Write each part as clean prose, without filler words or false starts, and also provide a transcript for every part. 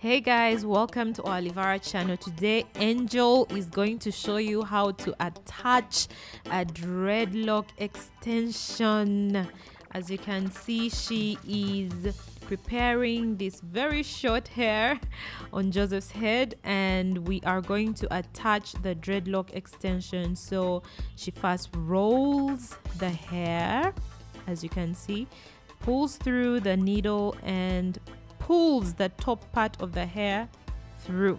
Hey guys, welcome to our Livara channel. Today Angel is going to show you how to attach a dreadlock extension. As you can see, she is preparing this very short hair on Joseph's head, and we are going to attach the dreadlock extension. So she first rolls the hair, as you can see, pulls through the needle and pulls the top part of the hair through.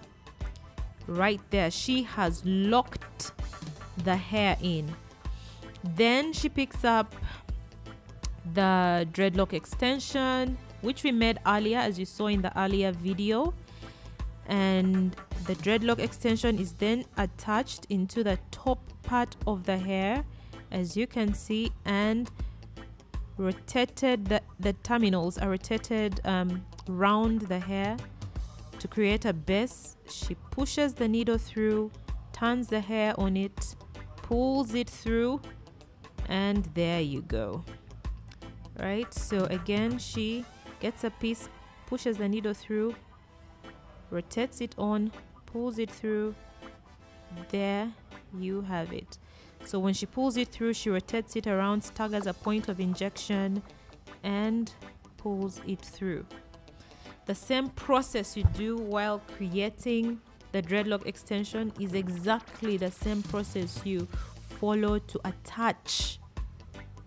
Right there, she has locked the hair in. Then she picks up the dreadlock extension, which we made earlier, as you saw in the earlier video. And the dreadlock extension is then attached into the top part of the hair, as you can see, and rotated. The terminals are rotated round the hair to create a base. She pushes the needle through, turns the hair on it, pulls it through, and there you go. Right, so again, she gets a piece, pushes the needle through, rotates it on, pulls it through. There you have it. So when she pulls it through, she rotates it around, staggers a point of injection, and pulls it through. The same process you do while creating the dreadlock extension is exactly the same process you follow to attach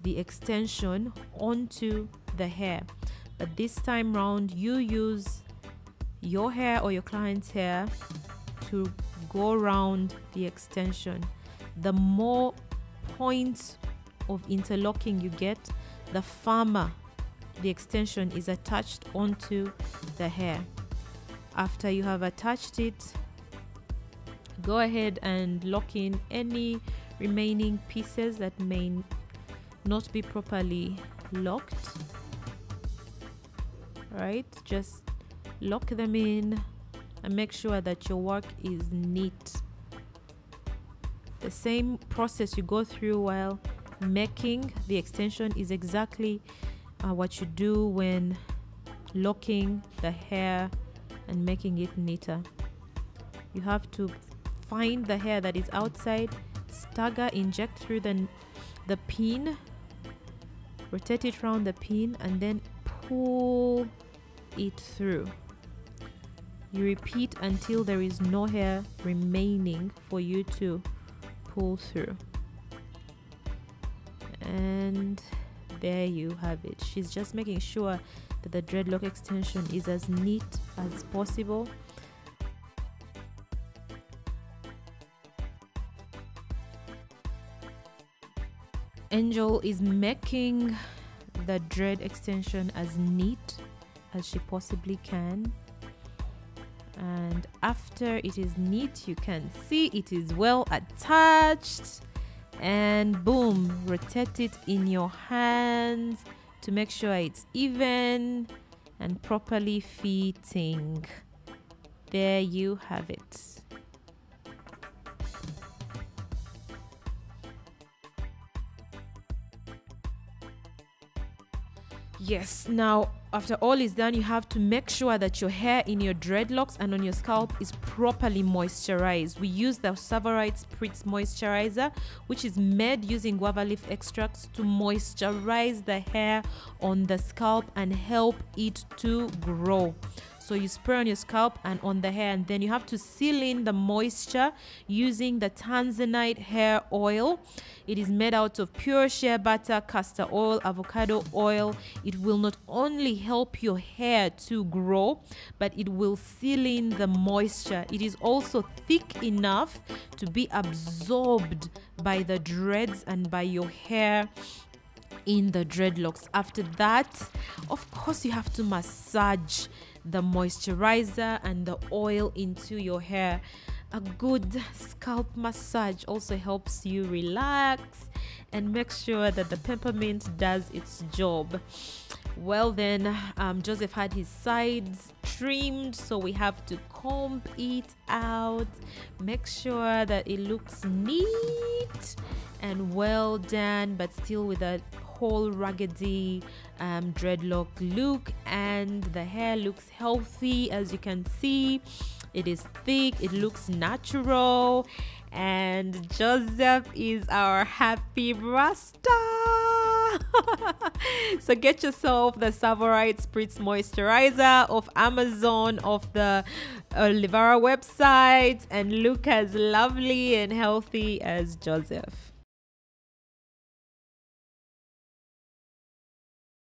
the extension onto the hair. But this time round, you use your hair or your client's hair to go around the extension. The more points of interlocking you get, the firmer the extension is attached onto the hair. After you have attached it, go ahead and lock in any remaining pieces that may not be properly locked. Right, just lock them in and make sure that your work is neat. The same process you go through while making the extension is exactly what you do when locking the hair and making it neater. You have to find the hair that is outside, stagger, inject through the pin, rotate it around the pin, and then pull it through. You repeat until there is no hair remaining for you to pull through. And there you have it. She's just making sure that the dreadlock extension is as neat as possible. Angel is making the dread extension as neat as she possibly can. And after it is neat, you can see it is well attached. And boom, rotate it in your hands to make sure it's even and properly fitting. There you have it. Yes, now after all is done, you have to make sure that your hair in your dreadlocks and on your scalp is properly moisturized. We use the Savorite Spritz Moisturizer, which is made using guava leaf extracts to moisturize the hair on the scalp and help it to grow. So you spray on your scalp and on the hair, and then you have to seal in the moisture using the Tanzanite Hair Oil. It is made out of pure shea butter, castor oil, avocado oil. It will not only help your hair to grow, but it will seal in the moisture. It is also thick enough to be absorbed by the dreads and by your hair in the dreadlocks. After that, of course, you have to massage the moisturizer and the oil into your hair. A good scalp massage also helps you relax and make sure that the peppermint does its job. Well then, Joseph had his sides trimmed, so we have to comb it out, make sure that it looks neat and well done, but still with a whole ruggedy dreadlock look, and the hair looks healthy. As you can see, it is thick, it looks natural, and Joseph is our happy Rasta. So get yourself the Savorite Spritz Moisturizer of Amazon, of the Olivara website, and look as lovely and healthy as Joseph.